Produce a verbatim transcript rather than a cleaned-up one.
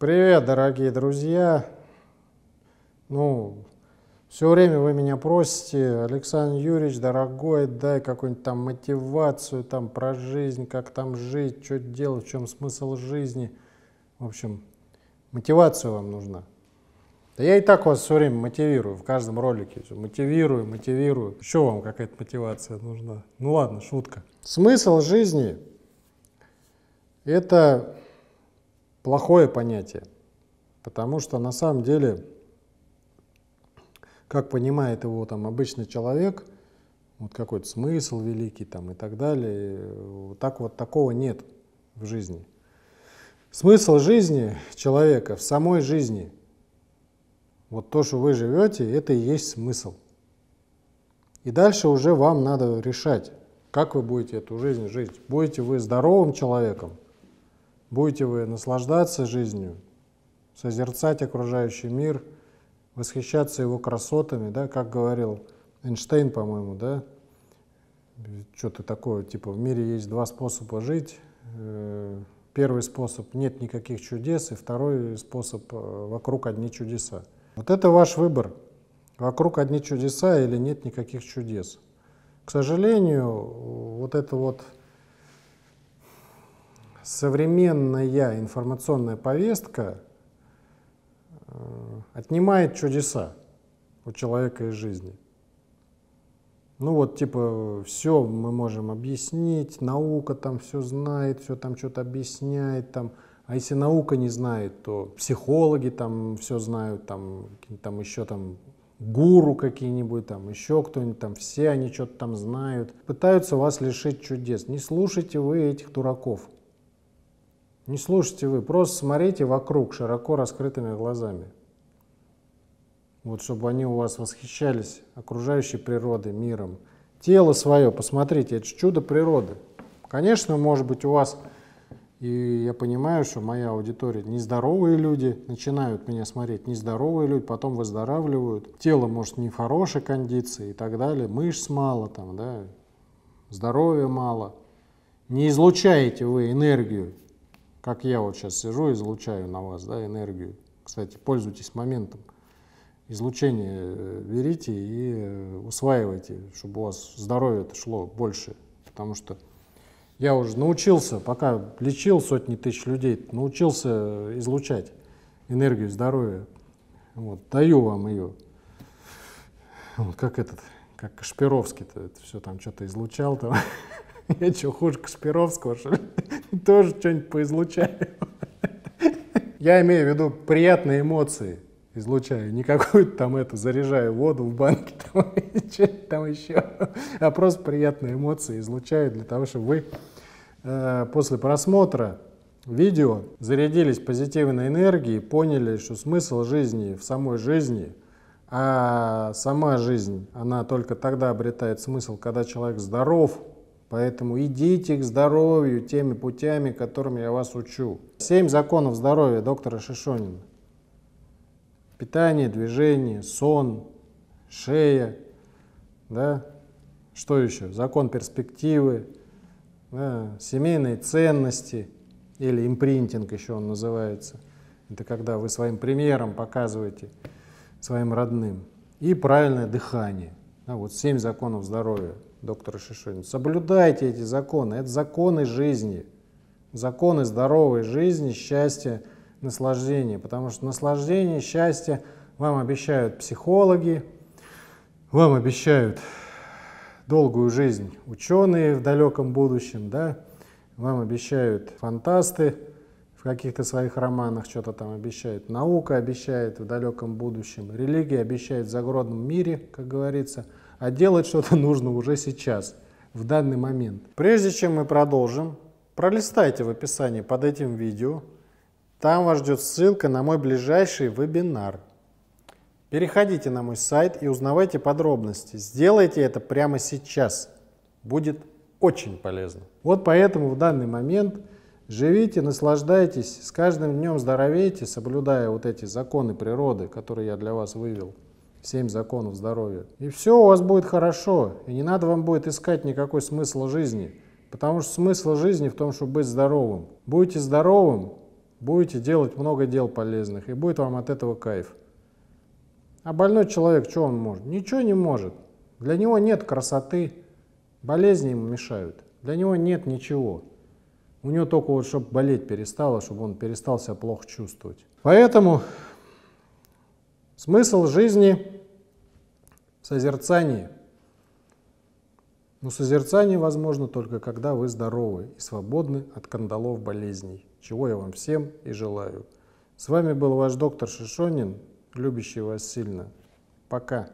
Привет, дорогие друзья! Ну, все время вы меня просите: Александр Юрьевич, дорогой, дай какую-нибудь там мотивацию там про жизнь, как там жить, что делать, в чем смысл жизни. В общем, мотивация вам нужна. Да я и так вас все время мотивирую, в каждом ролике. Мотивирую, мотивирую. Еще вам какая-то мотивация нужна. Ну ладно, шутка. Смысл жизни – это плохое понятие, потому что на самом деле, как понимает его там обычный человек, вот какой-то смысл великий там и так далее, так вот такого нет в жизни. Смысл жизни человека в самой жизни. Вот то, что вы живете, это и есть смысл. И дальше уже вам надо решать, как вы будете эту жизнь жить. Будете вы здоровым человеком, будете вы наслаждаться жизнью, созерцать окружающий мир, восхищаться его красотами, да, как говорил Эйнштейн, по-моему, да, что-то такое, типа в мире есть два способа жить. Первый способ — нет никаких чудес, и второй способ — вокруг одни чудеса. Вот это ваш выбор. Вокруг одни чудеса или нет никаких чудес. К сожалению, вот эта вот современная информационная повестка отнимает чудеса у человека из жизни. Ну вот типа все мы можем объяснить, наука там все знает, все там что-то объясняет там. А если наука не знает, то психологи там все знают, там, там еще там гуру какие-нибудь, там еще кто-нибудь, там все они что-то там знают. Пытаются вас лишить чудес. Не слушайте вы этих дураков. Не слушайте вы, просто смотрите вокруг широко раскрытыми глазами. Вот чтобы они у вас восхищались окружающей природой, миром. Тело свое, посмотрите, это чудо природы. Конечно, может быть у вас... И я понимаю, что моя аудитория — нездоровые люди, начинают меня смотреть нездоровые люди, потом выздоравливают. Тело, может, не в хорошей кондиции и так далее, мышц мало, там, да, здоровья мало. Не излучаете вы энергию, как я вот сейчас сижу, излучаю на вас, да, энергию. Кстати, пользуйтесь моментом. Излучение берите и усваивайте, чтобы у вас здоровье-то шло больше, потому что я уже научился, пока лечил сотни тысяч людей, научился излучать энергию здоровья. Вот, даю вам ее. Вот, как этот, как Кашпировский-то это все там что-то излучал. Там. Я что, хуже Кашпировского, что ли? Тоже что-нибудь поизлучаю. Я имею в виду приятные эмоции излучаю. Не какую-то там это, заряжаю воду в банке там, и что-то там еще, а просто приятные эмоции излучаю для того, чтобы вы э, после просмотра видео зарядились позитивной энергией, поняли, что смысл жизни в самой жизни, а сама жизнь, она только тогда обретает смысл, когда человек здоров. Поэтому идите к здоровью теми путями, которыми я вас учу. Семь законов здоровья доктора Шишонина. Питание, движение, сон, шея, да? Что еще? Закон перспективы, да? Семейные ценности, или импринтинг еще он называется. Это когда вы своим примером показываете своим родным. И правильное дыхание. Да, вот семь законов здоровья доктора Шишонина. Соблюдайте эти законы. Это законы жизни. Законы здоровой жизни, счастья, наслаждение, потому что наслаждение, счастье вам обещают психологи, вам обещают долгую жизнь ученые в далеком будущем, да, вам обещают фантасты в каких-то своих романах, что-то там обещают, наука обещает в далеком будущем, религия обещает в загробном мире, как говорится, а делать что-то нужно уже сейчас, в данный момент. Прежде чем мы продолжим, пролистайте в описании под этим видео. Там вас ждет ссылка на мой ближайший вебинар. Переходите на мой сайт и узнавайте подробности. Сделайте это прямо сейчас. Будет очень полезно. Вот поэтому в данный момент живите, наслаждайтесь, с каждым днем здоровейте, соблюдая вот эти законы природы, которые я для вас вывел. Семь законов здоровья. И все у вас будет хорошо. И не надо вам будет искать никакой смысл жизни. Потому что смысл жизни в том, чтобы быть здоровым. Будете здоровым, Будете делать много дел полезных, и будет вам от этого кайф. А больной человек, что он может? Ничего не может. Для него нет красоты, болезни ему мешают. Для него нет ничего. У него только вот, чтобы болеть перестало, чтобы он перестал себя плохо чувствовать. Поэтому смысл жизни в созерцании. Но созерцание возможно только когда вы здоровы и свободны от кандалов болезней, чего я вам всем и желаю. С вами был ваш доктор Шишонин, любящий вас сильно. Пока.